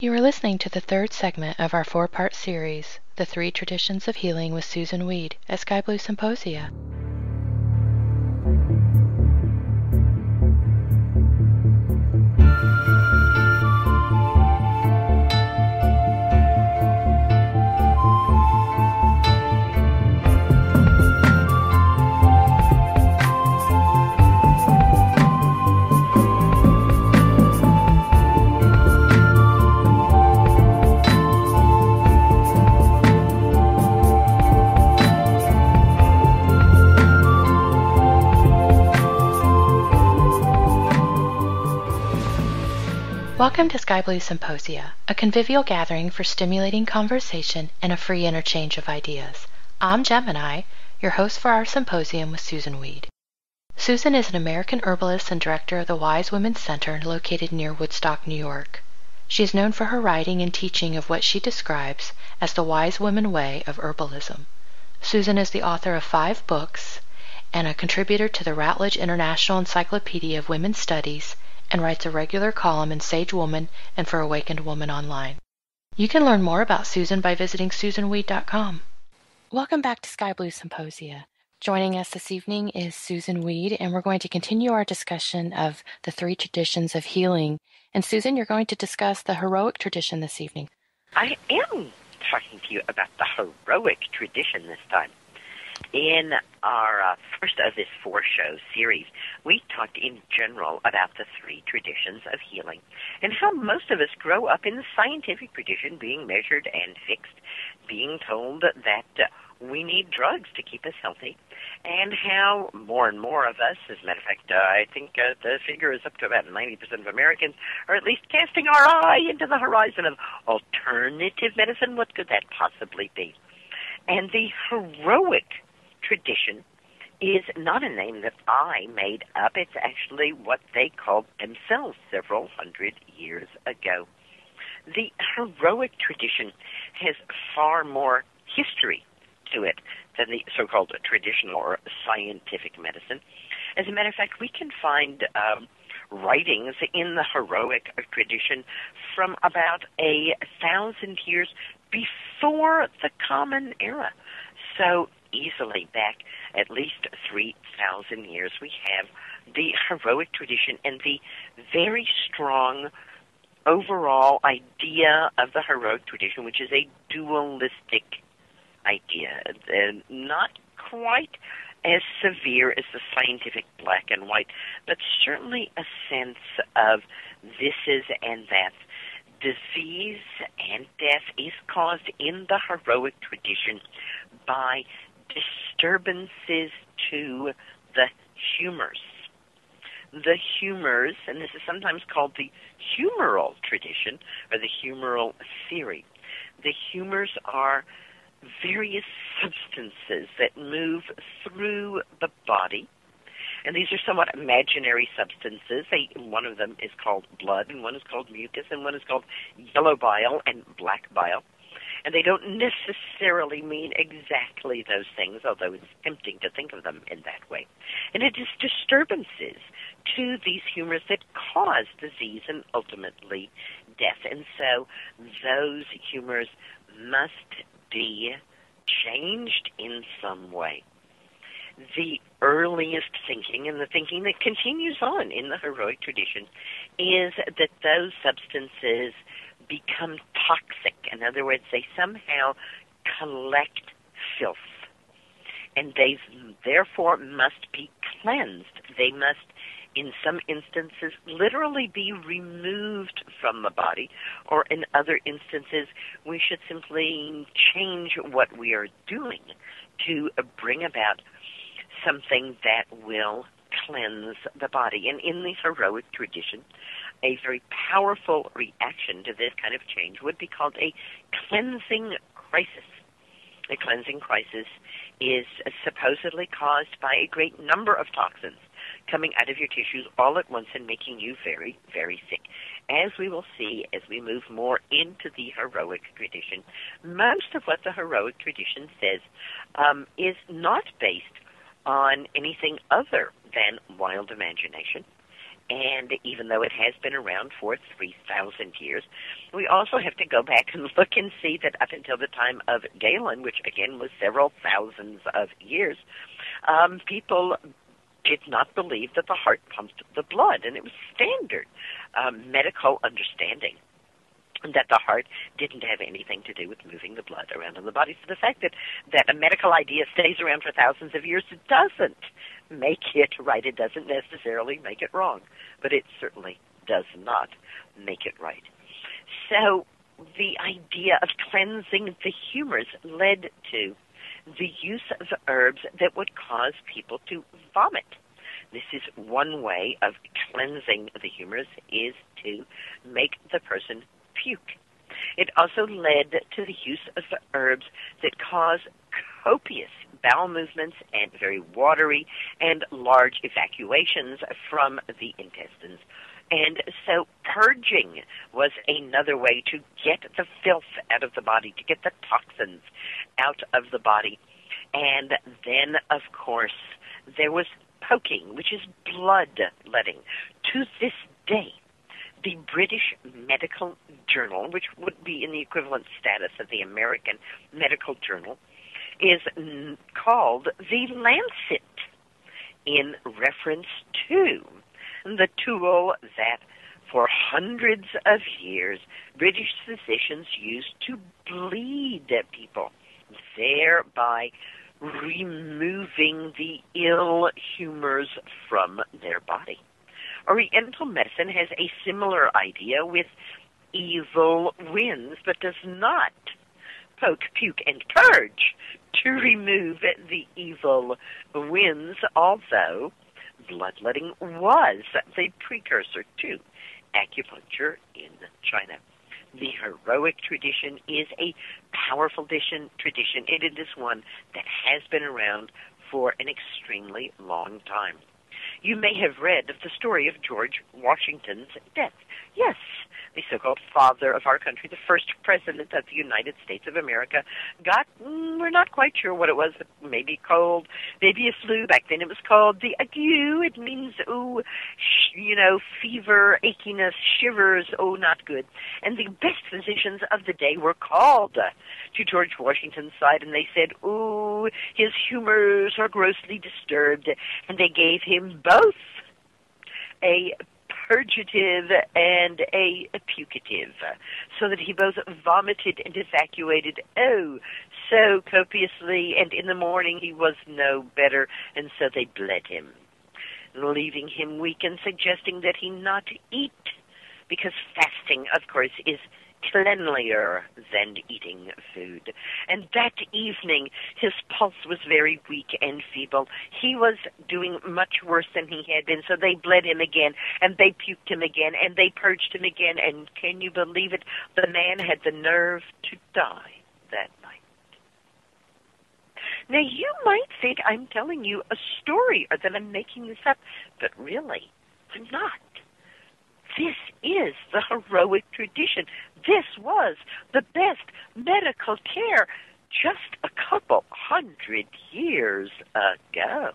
You are listening to the third segment of our four-part series, The Three Traditions of Healing with Susun Weed at SkyBlue Symposia. Welcome to SkyBlue Symposia, a convivial gathering for stimulating conversation and a free interchange of ideas. I'm Gemini, your host for our symposium with Susun Weed. Susun is an American herbalist and director of the Wise Women's Center located near Woodstock, New York. She is known for her writing and teaching of what she describes as the Wise Woman Way of Herbalism. Susun is the author of 5 books and a contributor to the Routledge International Encyclopedia of Women's Studies, and writes a regular column in Sage Woman and for Awakened Woman online. You can learn more about Susun by visiting susunweed.com. Welcome back to SkyBlue Symposia. Joining us this evening is Susun Weed, and we're going to continue our discussion of the three traditions of healing. And Susun, you're going to discuss the heroic tradition this evening. I am talking to you about the heroic tradition this time. In our first of this 4-show series, we talked in general about the three traditions of healing and how most of us grow up in the scientific tradition being measured and fixed, being told that we need drugs to keep us healthy, and how more and more of us, as a matter of fact, I think the figure is up to about 90% of Americans, are at least casting our eye into the horizon of alternative medicine. What could that possibly be? And the heroic tradition is not a name that I made up. It's actually what they called themselves several hundred years ago. The heroic tradition has far more history to it than the so-called traditional or scientific medicine. As a matter of fact, we can find writings in the heroic tradition from about 1,000 years before the Common Era. So easily back at least 3,000 years, we have the heroic tradition, and the very strong overall idea of the heroic tradition, which is a dualistic idea, not quite as severe as the scientific black and white, but certainly a sense of this is and that's. Disease and death is caused in the heroic tradition by disturbances to the humors. The humors, and this is sometimes called the humoral tradition or the humoral theory. The humors are various substances that move through the body. And these are somewhat imaginary substances. One of them is called blood, and one is called mucus, and one is called yellow bile and black bile. And they don't necessarily mean exactly those things, although it's tempting to think of them in that way. And it is disturbances to these humors that cause disease and ultimately death. And so those humors must be changed in some way. The earliest thinking, and the thinking that continues on in the heroic tradition, is that those substances become toxic. In other words, they somehow collect filth, and they therefore must be cleansed. They must, in some instances, literally be removed from the body, or in other instances, we should simply change what we are doing to bring about something that will cleanse the body. And in the heroic tradition, a very powerful reaction to this kind of change would be called a cleansing crisis. A cleansing crisis is supposedly caused by a great number of toxins coming out of your tissues all at once and making you very, very sick. As we will see as we move more into the heroic tradition, most of what the heroic tradition says is not based on anything other than wild imagination. And even though it has been around for 3,000 years, we also have to go back and look and see that up until the time of Galen, which again was several thousands of years, people did not believe that the heart pumped the blood, and it was standard medical understanding that the heart didn't have anything to do with moving the blood around in the body. So the fact that a medical idea stays around for thousands of years, it doesn't make it right. It doesn't necessarily make it wrong, but it certainly does not make it right. So the idea of cleansing the humors led to the use of herbs that would cause people to vomit. This is one way of cleansing the humors, is to make the person puke. It also led to the use of the herbs that cause copious bowel movements and very watery and large evacuations from the intestines. And so purging was another way to get the filth out of the body, to get the toxins out of the body. And then, of course, there was poking, which is bloodletting. To this day, the British Medical Journal, which would be in the equivalent status of the American Medical Journal, is called the Lancet in reference to the tool that for hundreds of years British physicians used to bleed people, thereby removing the ill humors from their body. Oriental medicine has a similar idea with evil winds, but does not poke, puke, and purge to remove the evil winds, although bloodletting was the precursor to acupuncture in China. The heroic tradition is a powerful tradition, and it is one that has been around for an extremely long time. You may have read of the story of George Washington's death. Yes, the so-called father of our country, the first president of the United States of America, got, we're not quite sure what it was, maybe cold, maybe a flu. Back then it was called the ague. It means, fever, achiness, shivers, not good. And the best physicians of the day were called to George Washington's side, and they said, his humors are grossly disturbed, and they gave him both a purgative and a pucative, so that he both vomited and evacuated, so copiously, and in the morning he was no better, and so they bled him, leaving him weak and suggesting that he not eat, because fasting, of course, is cleanlier than eating food. And that evening, his pulse was very weak and feeble. He was doing much worse than he had been, so they bled him again, and they puked him again, and they purged him again, and can you believe it? The man had the nerve to die that night. Now, you might think I'm telling you a story or that I'm making this up, but really, I'm not. This is the heroic tradition. This was the best medical care just a couple hundred years ago.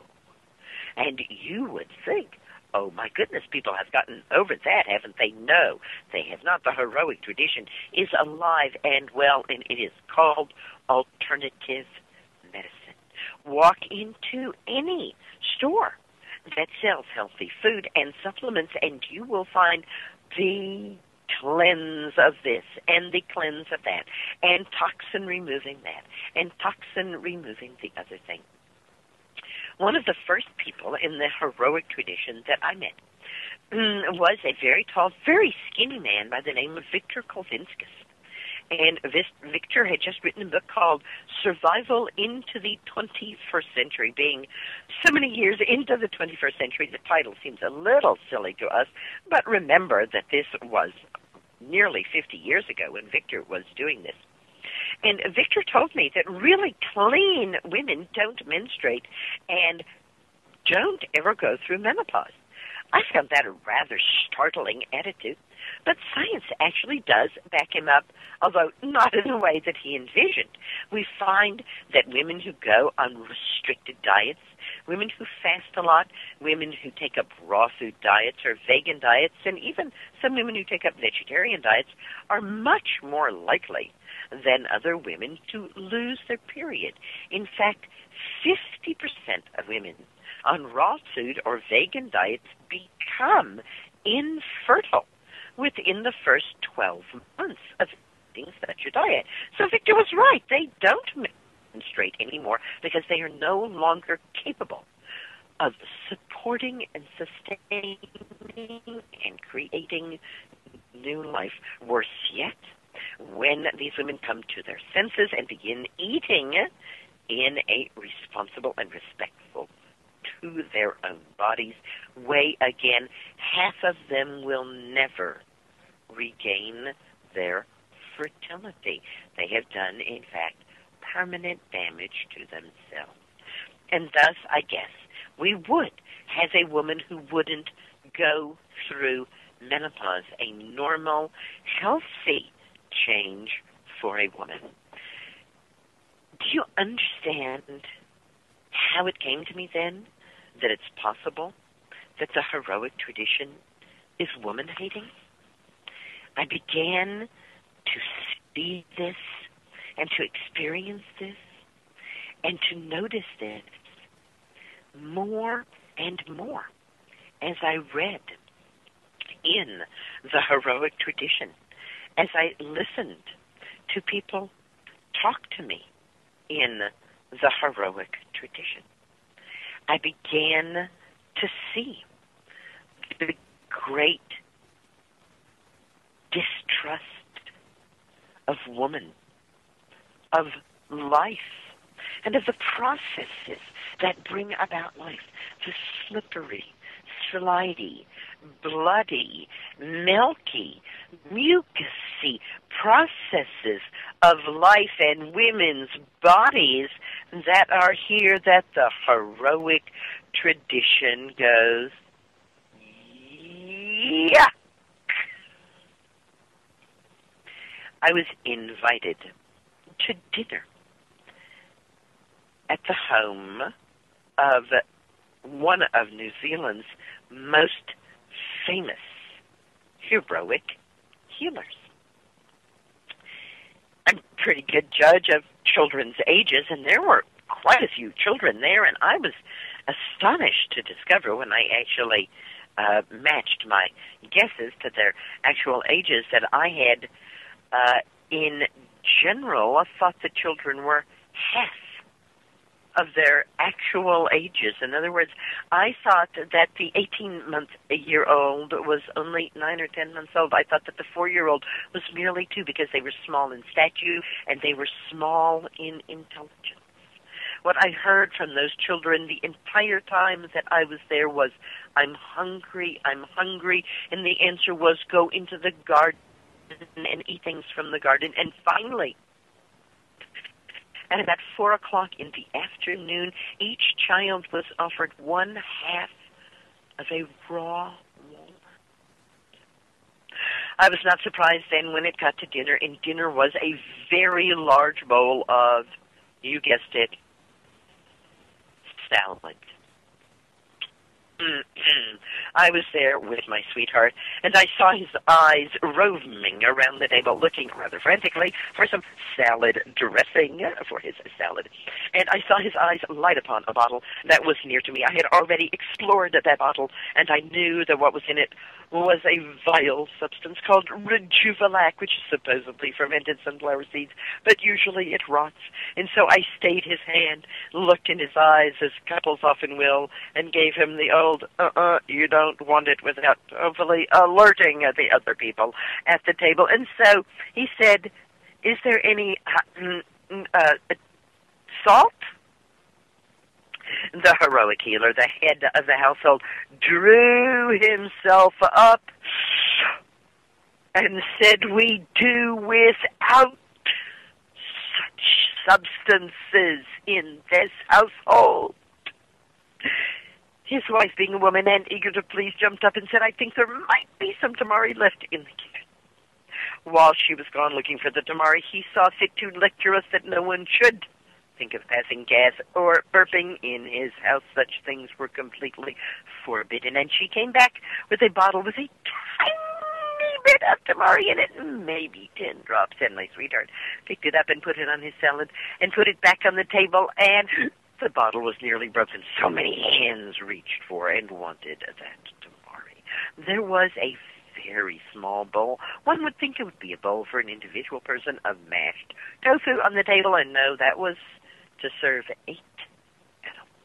And you would think, oh my goodness, people have gotten over that, haven't they? No, they have not. The heroic tradition is alive and well, and it is called alternative medicine. Walk into any store that sells healthy food and supplements, and you will find the cleanse of this and the cleanse of that, and toxin removing that, and toxin removing the other thing. One of the first people in the heroic tradition that I met was a very tall, very skinny man by the name of Victor Kolvinskis. And Victor had just written a book called Survival into the 21st Century. Being so many years into the 21st century, the title seems a little silly to us, but remember that this was nearly 50 years ago when Victor was doing this. And Victor told me that really clean women don't menstruate and don't ever go through menopause. I found that a rather startling attitude, but science actually does back him up, although not in the way that he envisioned. We find that women who go on restricted diets, women who fast a lot, women who take up raw food diets or vegan diets, and even some women who take up vegetarian diets are much more likely than other women to lose their period. In fact, 50% of women on raw food or vegan diets become infertile within the first 12 months of eating such a diet. So Victor was right. They don't menstruate anymore because they are no longer capable of supporting and sustaining and creating new life. Worse yet, when these women come to their senses and begin eating in a responsible and respectful to their own bodies way, again, half of them will never regain their fertility. They have done, in fact, permanent damage to themselves. And thus, I guess, we would have a woman who wouldn't go through menopause, a normal, healthy change for a woman. Do you understand how it came to me then that it's possible that the heroic tradition is woman-hating? I began to see this and to experience this and to notice this more and more as I read in the heroic tradition, as I listened to people talk to me in the heroic tradition. I began to see the great distrust of woman, of life, and of the processes that bring about life, the slippery, slidey, bloody, milky, mucousy processes of life and women's bodies that are here that the heroic tradition goes, yuck! I was invited to dinner at the home of one of New Zealand's most famous heroic healers. I'm a pretty good judge of children's ages, and there were quite a few children there, and I was astonished to discover when I actually matched my guesses to their actual ages that I had, in general, I thought the children were half of their actual ages. In other words, I thought that the 18-month-year-old was only 9 or 10 months old. I thought that the 4-year-old was merely 2 because they were small in stature and they were small in intelligence. What I heard from those children the entire time that I was there was, I'm hungry, I'm hungry. And the answer was, go into the garden and eat things from the garden. And finally, at about 4 o'clock in the afternoon, each child was offered one half of a raw walnut. I was not surprised then when it got to dinner, and dinner was a very large bowl of, you guessed it, salad. I was there with my sweetheart, and I saw his eyes roaming around the table, looking rather frantically for some salad dressing for his salad. And I saw his eyes light upon a bottle that was near to me. I had already explored that bottle, and I knew that what was in it was a vile substance called rejuvalac, which is supposedly fermented sunflower seeds, but usually it rots. And so I stayed his hand, looked in his eyes, as couples often will, and gave him the old, you don't want it, without hopefully alerting the other people at the table. And so he said, is there any salt? The heroic healer, the head of the household, drew himself up and said, we do without such substances in this household. His wife, being a woman and eager to please, jumped up and said, I think there might be some tamari left in the kitchen. While she was gone looking for the tamari, he saw fit to lecture us that no one should think of passing gas or burping in his house. Such things were completely forbidden. And she came back with a bottle with a tiny bit of tamari in it, maybe 10 drops. And my sweetheart picked it up and put it on his salad and put it back on the table, and the bottle was nearly broken. So many hands reached for and wanted that tamari. There was a very small bowl. One would think it would be a bowl for an individual person of mashed tofu on the table, and no, that was to serve 8 adults.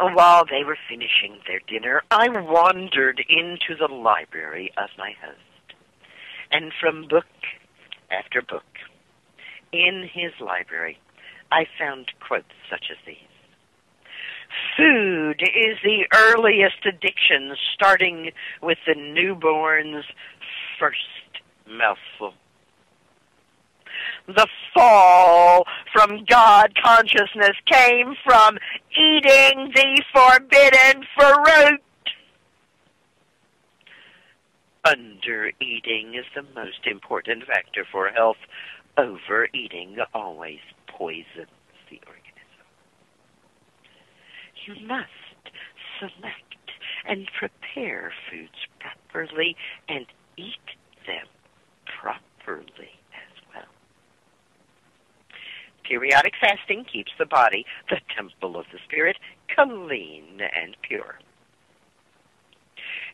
And while they were finishing their dinner, I wandered into the library of my host. And from book after book in his library, I found quotes such as these. Food is the earliest addiction, starting with the newborn's first mouthful. The fall from God consciousness came from eating the forbidden fruit. Undereating is the most important factor for health. Overeating always poisons the organism. You must select and prepare foods properly and eat them properly as well. Periodic fasting keeps the body, the temple of the spirit, clean and pure.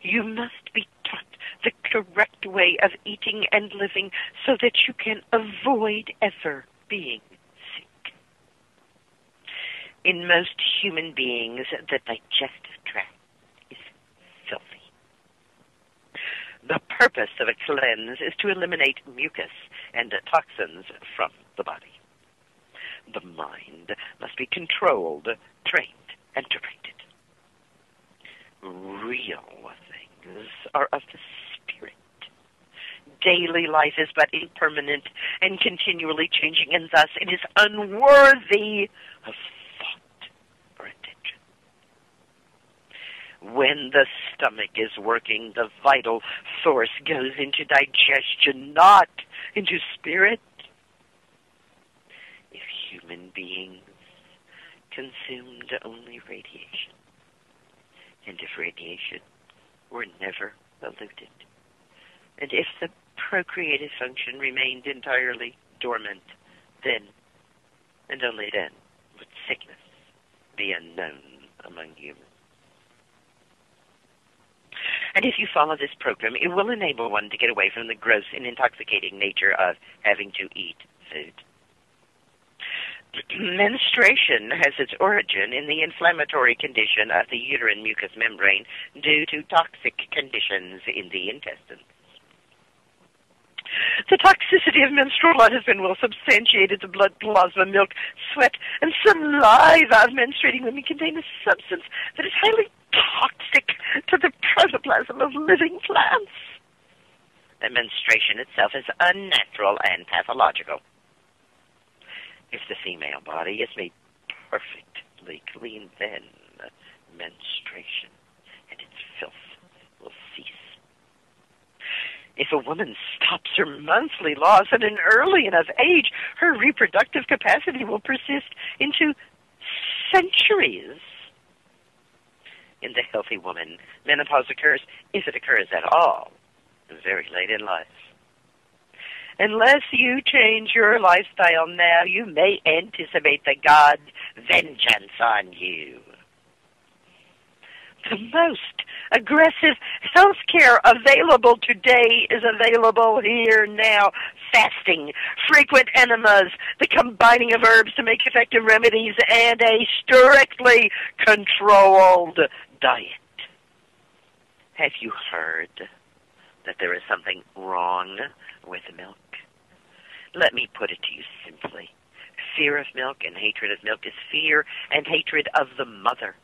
You must be taught the correct way of eating and living so that you can avoid ever being sick. In most human beings, the digestive tract is filthy. The purpose of a cleanse is to eliminate mucus and toxins from the body. The mind must be controlled, trained, and directed. Real things are of the spirit. Daily life is but impermanent and continually changing, and thus it is unworthy of thought or attention. When the stomach is working, the vital source goes into digestion, not into spirit. If human beings consumed only radiation, and if radiation were never diluted, and if the procreative function remained entirely dormant, then, and only then, would sickness be unknown among humans. And if you follow this program, it will enable one to get away from the gross and intoxicating nature of having to eat food. Menstruation has its origin in the inflammatory condition of the uterine mucous membrane due to toxic conditions in the intestines. The toxicity of menstrual blood has been well substantiated. The blood, plasma, milk, sweat, and saliva of menstruating women contain a substance that is highly toxic to the protoplasm of living plants. The menstruation itself is unnatural and pathological. If the female body is made perfectly clean, then menstruation and its filth will cease. If a woman stops her monthly loss at an early enough age, her reproductive capacity will persist into centuries. In the healthy woman, menopause occurs, if it occurs at all, very late in life. Unless you change your lifestyle now, you may anticipate the God's vengeance on you. The most aggressive health care available today is available here now. Fasting, frequent enemas, the combining of herbs to make effective remedies, and a strictly controlled diet. Have you heard that there is something wrong with milk? Let me put it to you simply. Fear of milk and hatred of milk is fear and hatred of the mother.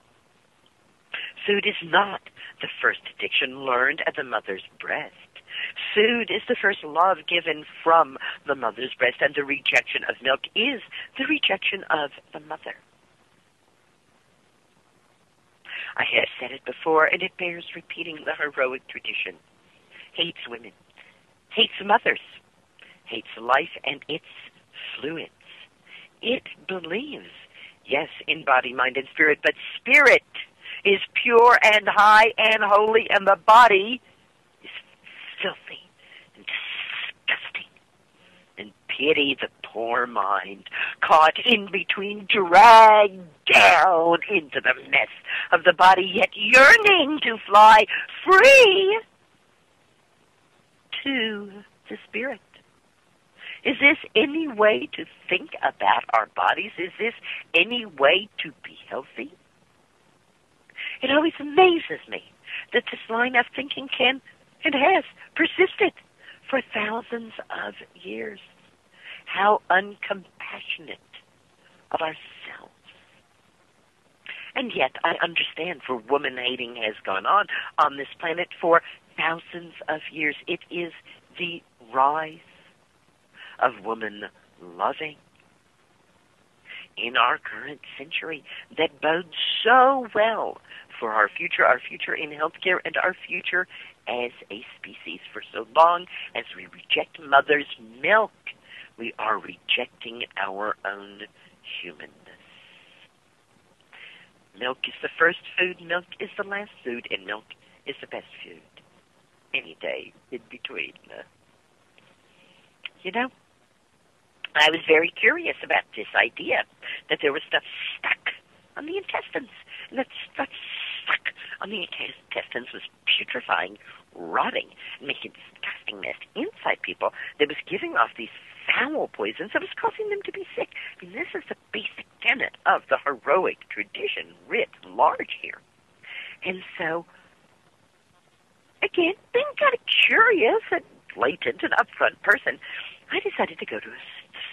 Food is not the first addiction learned at the mother's breast. Food is the first love given from the mother's breast, and the rejection of milk is the rejection of the mother. I have said it before, and it bears repeating. The heroic tradition hates women, hates mothers, hates life and its fluids, it believes, yes, in body, mind, and spirit, but spirit is pure and high and holy, and the body is filthy and disgusting. And pity the poor mind, caught in between, dragged down into the mess of the body, yet yearning to fly free to the spirit. Is this any way to think about our bodies? Is this any way to be healthy? It always amazes me that this line of thinking can and has persisted for thousands of years. How uncompassionate of ourselves. And yet I understand, for woman-hating has gone on this planet for thousands of years. It is the rise of woman-loving in our current century that bodes so well for our future in healthcare, and our future as a species. For so long as we reject mother's milk, we are rejecting our own humanness. Milk is the first food, milk is the last food, and milk is the best food. Any day in between. You know, I was very curious about this idea that there was stuff stuck on the intestines, and that stuff stuck on the intestines was putrefying, rotting, and making disgusting mess inside people that was giving off these foul poisons that was causing them to be sick. I mean, this is the basic tenet of the heroic tradition writ large here. And so, again, being kind of curious and blatant and upfront person, I decided to go to a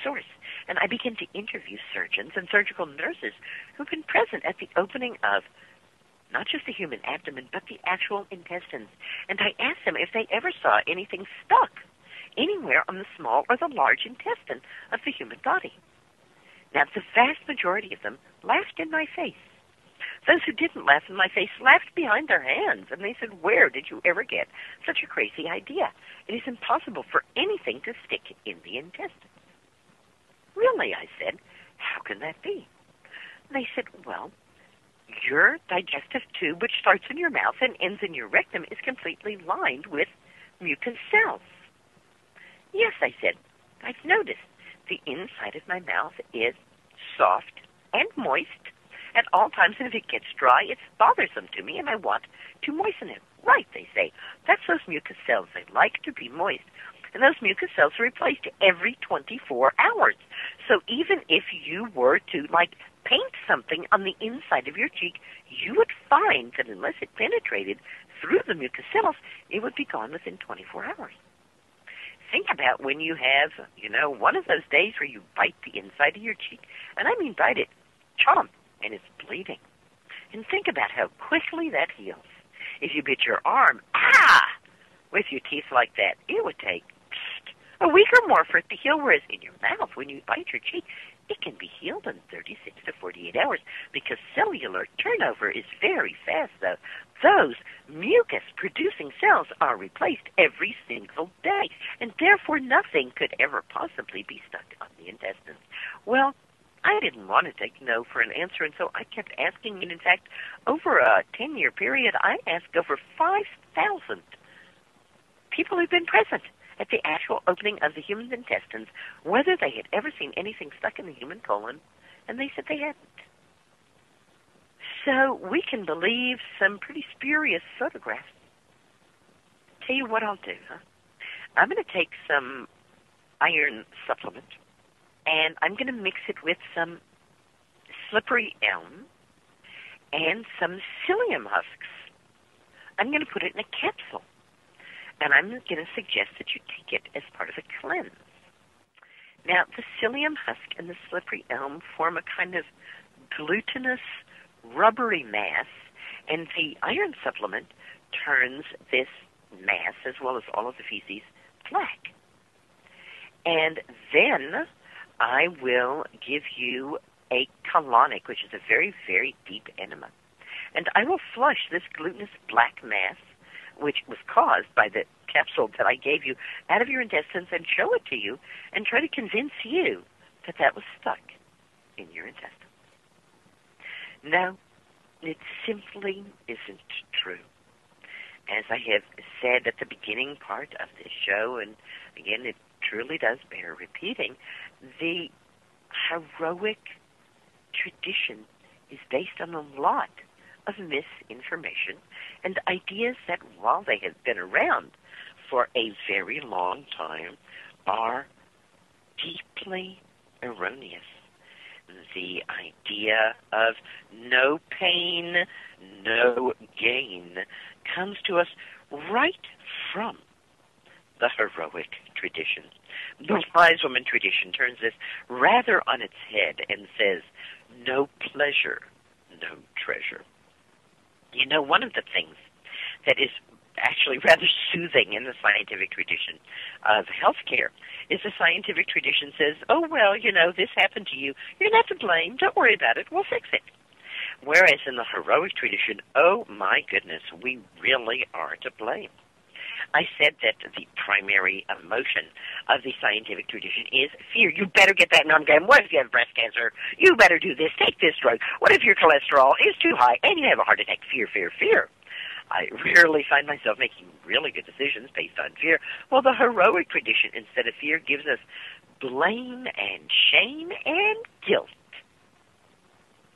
source, and I began to interview surgeons and surgical nurses who've been present at the opening of not just the human abdomen, but the actual intestines. And I asked them if they ever saw anything stuck anywhere on the small or the large intestine of the human body. Now, the vast majority of them laughed in my face. Those who didn't laugh in my face laughed behind their hands, and they said, "Where did you ever get such a crazy idea? It is impossible for anything to stick in the intestines." "Really?" I said. "How can that be?" And they said, "Well, your digestive tube, which starts in your mouth and ends in your rectum, is completely lined with mucus cells." "Yes," I said, "I've noticed. The inside of my mouth is soft and moist at all times, and if it gets dry, it's bothersome to me, and I want to moisten it." "Right," they say. "That's those mucus cells. They like to be moist. And those mucus cells are replaced every 24 hours. So even if you were to, like, paint something on the inside of your cheek, you would find that unless it penetrated through the mucus cells, it would be gone within 24 hours. Think about when you have, you know, one of those days where you bite the inside of your cheek, and I mean bite it, chomp, and it's bleeding. And think about how quickly that heals. If you bit your arm, with your teeth like that, it would take a week or more for it to heal, whereas in your mouth, when you bite your cheek, it can be healed in 36 to 48 hours because cellular turnover is very fast, though. Those mucus-producing cells are replaced every single day, and therefore nothing could ever possibly be stuck on the intestines." Well, I didn't want to take no for an answer, and so I kept asking. And in fact, over a 10-year period, I asked over 5,000 people who've been present at the actual opening of the human intestines whether they had ever seen anything stuck in the human colon, and they said they hadn't. So we can believe some pretty spurious photographs. Tell you what I'll do, huh? I'm going to take some iron supplement, and I'm going to mix it with some slippery elm and some psyllium husks. I'm going to put it in a capsule, and I'm going to suggest that you take it as part of a cleanse. Now, the psyllium husk and the slippery elm form a kind of glutinous, rubbery mass, and the iron supplement turns this mass, as well as all of the feces, black. And then I will give you a colonic, which is a very, very deep enema. And I will flush this glutinous black mass, which was caused by the capsule that I gave you, out of your intestines and show it to you and try to convince you that that was stuck in your intestines. No, it simply isn't true. As I have said at the beginning part of this show, and again, it truly does bear repeating, the heroic tradition is based on a lot of misinformation and ideas that, while they have been around for a very long time, are deeply erroneous. The idea of no pain, no gain comes to us right from the heroic tradition. The Wise Woman tradition turns this rather on its head and says, no pleasure, no treasure. You know, one of the things that is actually rather soothing in the scientific tradition of healthcare is the scientific tradition says, oh, well, you know, this happened to you. You're not to blame. Don't worry about it. We'll fix it. Whereas in the heroic tradition, oh, my goodness, we really are to blame. I said that the primary emotion of the scientific tradition is fear. You better get that non-game. What if you have breast cancer? You better do this. Take this drug. What if your cholesterol is too high and you have a heart attack? Fear, fear, fear. I rarely find myself making really good decisions based on fear. Well, the heroic tradition, instead of fear, gives us blame and shame and guilt.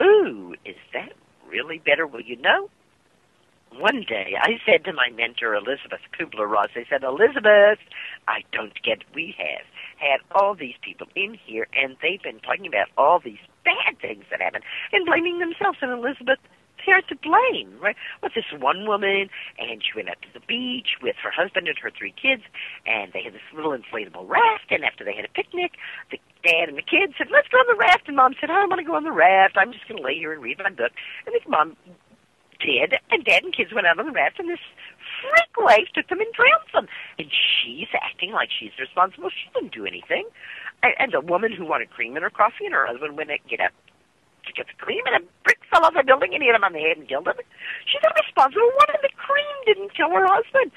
Ooh, is that really better? Well, you know, one day I said to my mentor, Elizabeth Kubler-Ross, I said, Elizabeth, I don't get it. We have had all these people in here, and they've been talking about all these bad things that happen and blaming themselves. And Elizabeth, they're to blame, right? Well, this one woman, and she went out to the beach with her husband and her three kids, and they had this little inflatable raft, and after they had a picnic, the dad and the kids said, let's go on the raft, and Mom said, I don't want to go on the raft, I'm just going to lay here and read my book. And then Mom did, and Dad and kids went out on the raft, and this freak wave took them and drowned them. And she's acting like she's responsible. She didn't do anything. And the woman who wanted cream in her coffee and her husband went and get up to get the cream, and a brick fell off the building and hit him on the head and killed him. She's the responsible one, and the cream didn't kill her husband.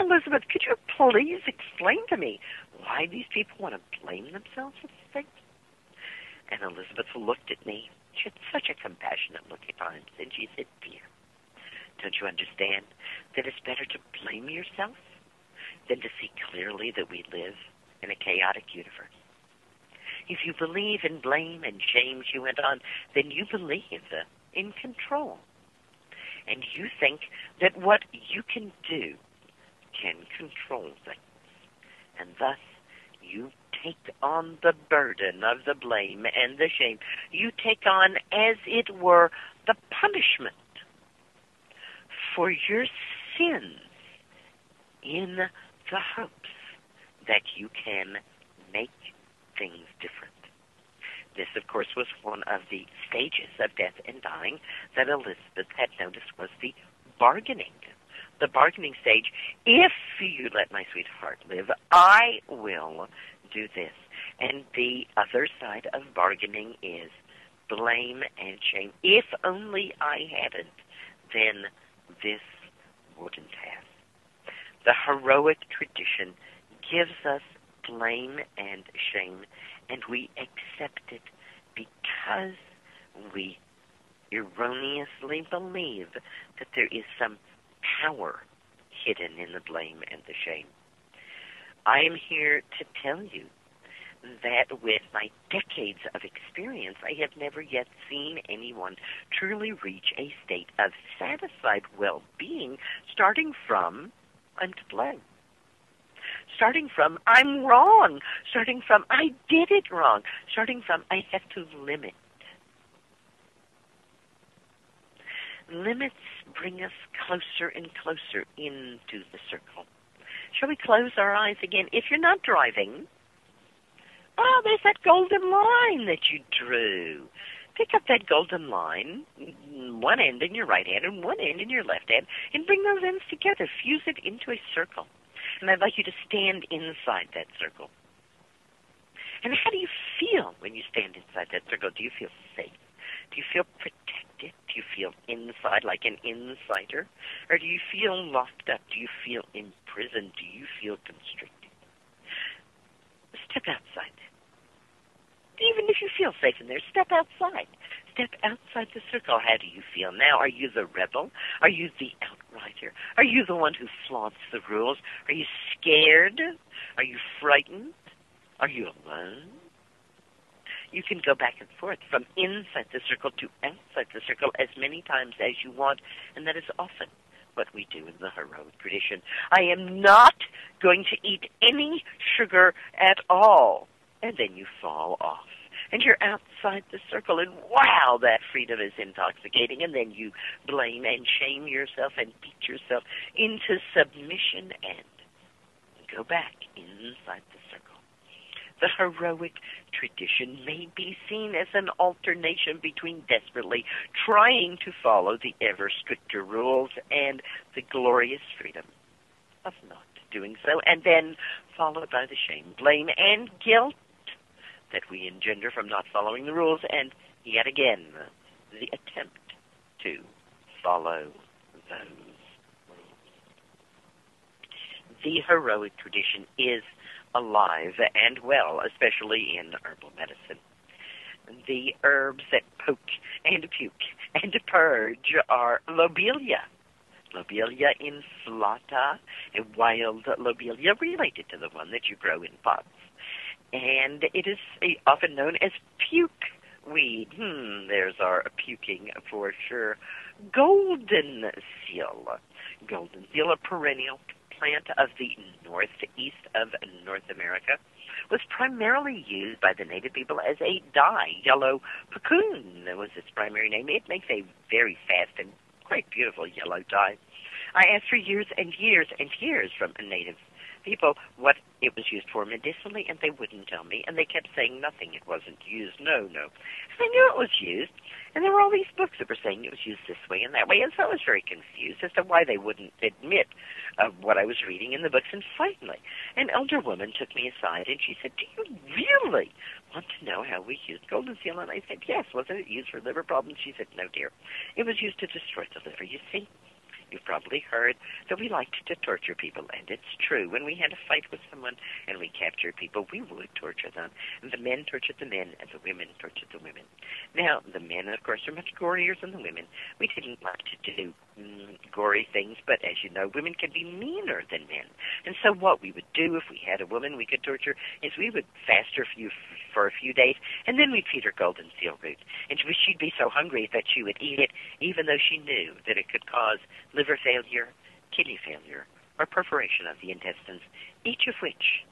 Elizabeth, could you please explain to me why these people want to blame themselves for these things? And Elizabeth looked at me. She had such a compassionate look at times, and she said, dear, don't you understand that it's better to blame yourself than to see clearly that we live in a chaotic universe? If you believe in blame and shame, she went on, then you believe in control. And you think that what you can do can control things. And thus, you take on the burden of the blame and the shame. You take on, as it were, the punishment for your sins in the hopes that you can make things different. This, of course, was one of the stages of death and dying that Elizabeth had noticed was the bargaining stage. If you let my sweetheart live, I will do this. And the other side of bargaining is blame and shame. If only I hadn't, then this wouldn't have. The heroic tradition gives us blame and shame, and we accept it because we erroneously believe that there is some power hidden in the blame and the shame. I am here to tell you that with my decades of experience, I have never yet seen anyone truly reach a state of satisfied well-being starting from, I'm to blame. Starting from, I'm wrong. Starting from, I did it wrong. Starting from, I have to limit. Limits bring us closer and closer into the circle. Shall we close our eyes again? If you're not driving, oh, there's that golden line that you drew. Pick up that golden line, one end in your right hand and one end in your left hand, and bring those ends together. Fuse it into a circle. And I'd like you to stand inside that circle. And how do you feel when you stand inside that circle? Do you feel safe? Do you feel protected? Do you feel inside like an insider? Or do you feel locked up? Do you feel imprisoned? Do you feel constricted? Step outside that. Even if you feel feel safe in there, step outside. Step outside the circle. How do you feel now? Are you the rebel? Are you the outrider? Are you the one who flaunts the rules? Are you scared? Are you frightened? Are you alone? You can go back and forth from inside the circle to outside the circle as many times as you want, and that is often what we do in the heroic tradition. I am not going to eat any sugar at all. And then you fall off. And you're outside the circle, and wow, that freedom is intoxicating. And then you blame and shame yourself and beat yourself into submission and go back inside the circle. The heroic tradition may be seen as an alternation between desperately trying to follow the ever stricter rules and the glorious freedom of not doing so, and then followed by the shame, blame, and guilt that we engender from not following the rules, and yet again, the attempt to follow those. The heroic tradition is alive and well, especially in herbal medicine. The herbs that poke and puke and purge are lobelia, Lobelia inflata, a wild lobelia related to the one that you grow in pots. And it is often known as puke weed. There's our puking for sure. Golden seal. Golden seal, a perennial plant of the northeast of North America, was primarily used by the native people as a dye. Yellow puccoon was its primary name. It makes a very fast and quite beautiful yellow dye. I asked for years and years and years from native people what it was used for medicinally, and they wouldn't tell me, and they kept saying nothing. It wasn't used. No. And I knew it was used, and there were all these books that were saying it was used this way and that way, and so I was very confused as to why they wouldn't admit of what I was reading in the books. And finally, an elder woman took me aside, and she said, "Do you really want to know how we used golden seal?" And I said, "Yes. Wasn't it used for liver problems?" She said, "No, dear. It was used to destroy the liver, you see. You've probably heard that we liked to torture people, and it's true. When we had a fight with someone and we captured people, we would torture them. And the men tortured the men, and the women tortured the women. Now, the men, of course, are much gorier than the women. We didn't like to do gory things, but as you know, women can be meaner than men. And so what we would do if we had a woman we could torture is we would fast her for a few days, and then we'd feed her golden seal root. And she'd be so hungry that she would eat it, even though she knew that it could cause liver failure, kidney failure, or perforation of the intestines, each of which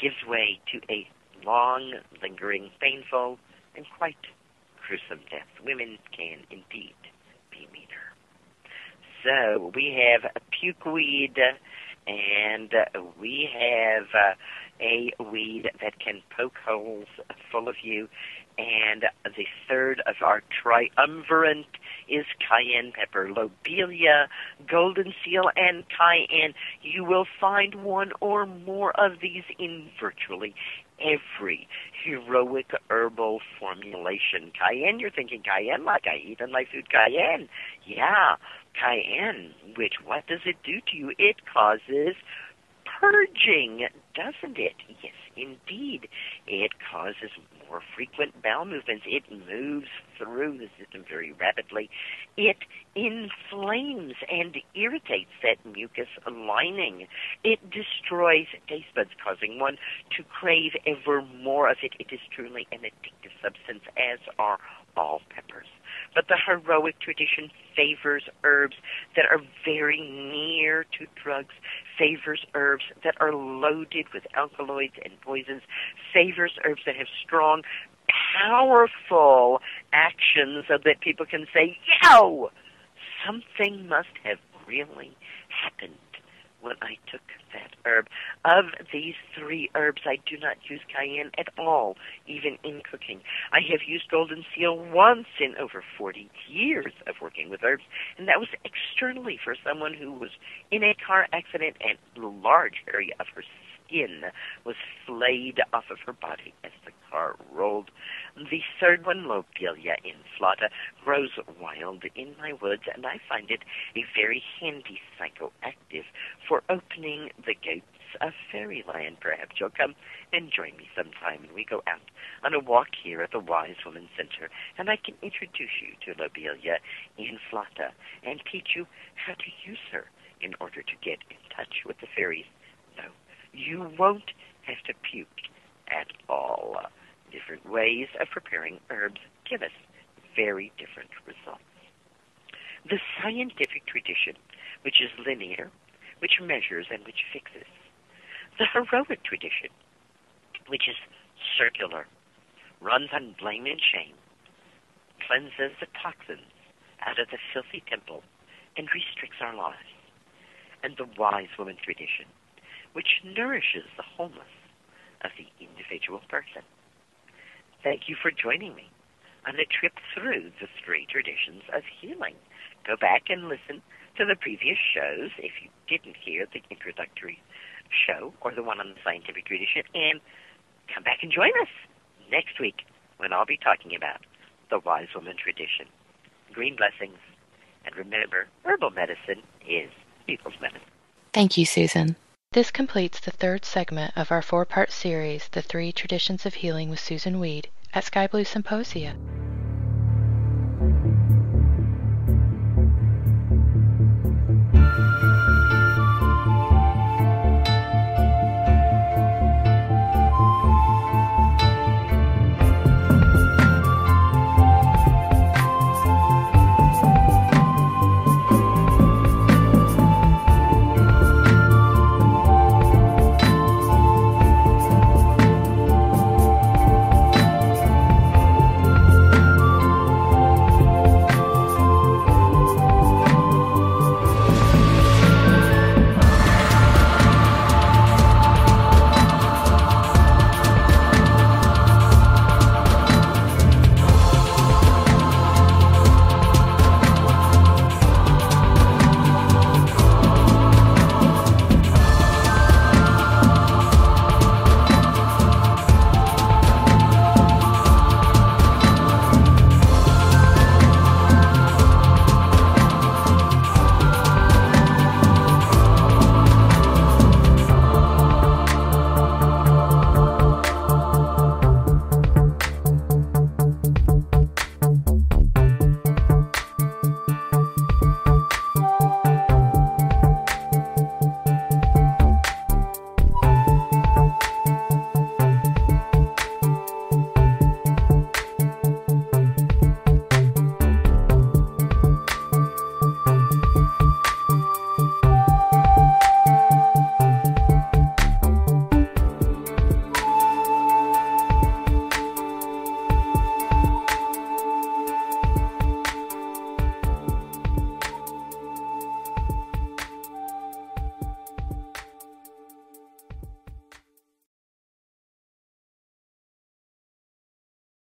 gives way to a long, lingering, painful, and quite gruesome death. Women can indeed be meaner." So we have puke weed, and we have a weed that can poke holes full of you. And the third of our triumvirate is cayenne pepper, lobelia, golden seal, and cayenne. You will find one or more of these in virtually every heroic herbal formulation. Cayenne, you're thinking cayenne, like I eat in my food, cayenne. Yeah, cayenne, which what does it do to you? It causes purging, doesn't it? Yes, indeed. It causes more frequent bowel movements. It moves through the system very rapidly. It inflames and irritates that mucus lining. It destroys taste buds, causing one to crave ever more of it. It is truly an addictive substance, as are all peppers. But the heroic tradition favors herbs that are very near to drugs, favors herbs that are loaded with alkaloids and poisons, favors herbs that have strong, powerful actions so that people can say, "Yo, something must have really happened when I took that herb." Of these three herbs, I do not use cayenne at all, even in cooking. I have used golden seal once in over 40 years of working with herbs, and that was externally for someone who was in a car accident and a large area of her skin was flayed off of her body as the car rolled. The third one, Lobelia inflata, grows wild in my woods, and I find it a very handy psychoactive for opening the gates a fairy lion. Perhaps you'll come and join me sometime, and we go out on a walk here at the Wise Women's Center, and I can introduce you to Lobelia inflata and teach you how to use her in order to get in touch with the fairies. No, you won't have to puke at all. Different ways of preparing herbs give us very different results. The scientific tradition, which is linear, which measures and which fixes. The heroic tradition, which is circular, runs on blame and shame, cleanses the toxins out of the filthy temple, and restricts our lives. And the wise woman tradition, which nourishes the wholeness of the individual person. Thank you for joining me on a trip through the three traditions of healing. Go back and listen to the previous shows if you didn't hear the introductory show or the one on the scientific tradition, and come back and join us next week when I'll be talking about the Wise Woman tradition. Green blessings, and remember, herbal medicine is people's medicine. Thank you, Susan. This completes the third segment of our four-part series, The Three Traditions of Healing with Susun Weed, at SkyBlue Symposia.